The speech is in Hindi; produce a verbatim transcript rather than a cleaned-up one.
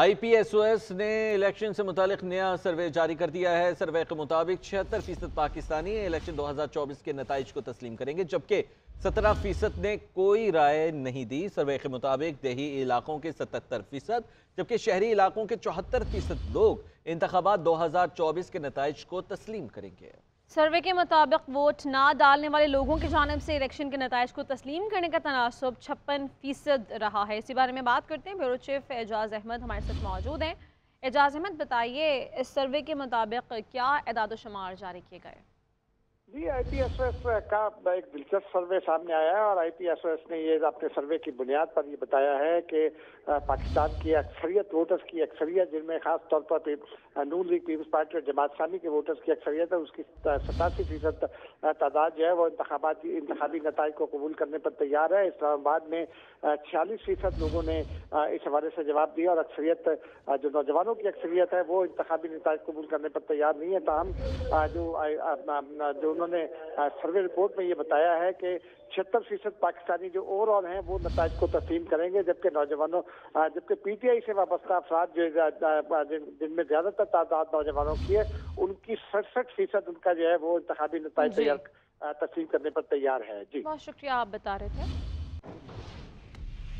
आईपीएसओएस ने इलेक्शन से मुतालिक नया सर्वे जारी कर दिया है। सर्वे के मुताबिक छिहत्तर फीसद पाकिस्तानी इलेक्शन दो हज़ार चौबीस के नतीजे को तस्लीम करेंगे, जबकि सत्रह फीसद ने कोई राय नहीं दी। सर्वे के मुताबिक देही इलाकों के सतहत्तर फीसद जबकि शहरी इलाकों के चौहत्तर फीसद लोग इंतखाबात दो हज़ार चौबीस के नतीजे को तस्लीम करेंगे। सर्वे के मुताबिक वोट ना डालने वाले लोगों की जानिब से इलेक्शन के नतीजे को तस्लीम करने का तनासब छप्पन फीसद रहा है। इसी बारे में बात करते हैं, ब्यूरो चीफ एजाज अहमद हमारे साथ मौजूद हैं। एजाज अहमद, बताइए इस सर्वे के मुताबिक क्या एदाद शुमार जारी किए गए? जी, आईपीएसओएस का एक दिलचस्प सर्वे सामने आया है और आईपीएसओएस ने ये अपने सर्वे की बुनियाद पर ये बताया है कि पाकिस्तान की अक्सरियत वोटर्स की अक्सरियत जिनमें खास तौर पर नून लीग, पीपल्स पार्टी और जमात शामी के वोटर्स की अक्सरियत है, उसकी सतासी फीसद तादाद जो है वो इंतखाबाती इंतखाबी नताइज को कबूल करने पर तैयार है। इस्लामाबाद में छियालीस फीसद लोगों ने इस हवाले से जवाब दिया और अक्सरियत जो नौजवानों की अक्सरियत है वो इंतखाबी नताइज कबूल करने पर तैयार नहीं है। ताहम जो उन्होंने सर्वे रिपोर्ट में ये बताया है कि छिहत्तर फीसद पाकिस्तानी जो ओवरऑल हैं वो नतीजे को तस्लीम करेंगे, जबकि नौजवानों जबकि पीटीआई से वाबस्ता अफराद जो जिनमें ज्यादातर तादाद नौजवानों की है, उनकी सड़सठ फीसद उनका जो है वो इंतखाबी नतीजे तैयार तस्लीम करने पर तैयार है। जी, बहुत शुक्रिया, आप बता रहे थे।